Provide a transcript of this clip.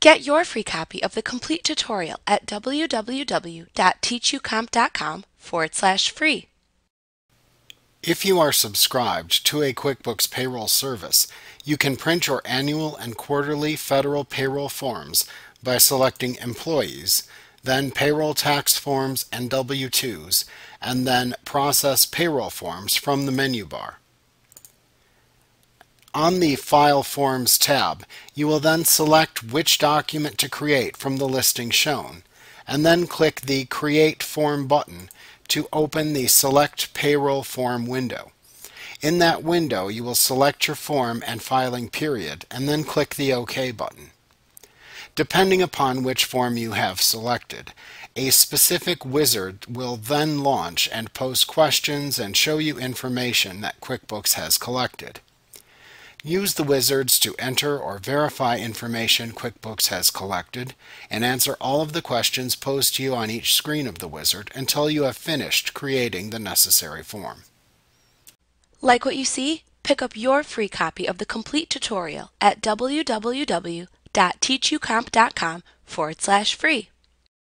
Get your free copy of the complete tutorial at www.teachucomp.com/free. If you are subscribed to a QuickBooks payroll service, you can print your annual and quarterly federal payroll forms by selecting Employees, then Payroll Tax Forms and W-2s, and then Process Payroll Forms from the menu bar. On the File Forms tab, you will then select which document to create from the listing shown, and then click the Create Form button to open the Select Payroll Form window. In that window, you will select your form and filing period, and then click the OK button. Depending upon which form you have selected, a specific wizard will then launch and pose questions and show you information that QuickBooks has collected. Use the wizards to enter or verify information QuickBooks has collected and answer all of the questions posed to you on each screen of the wizard until you have finished creating the necessary form. Like what you see? Pick up your free copy of the complete tutorial at www.teachucomp.com/free.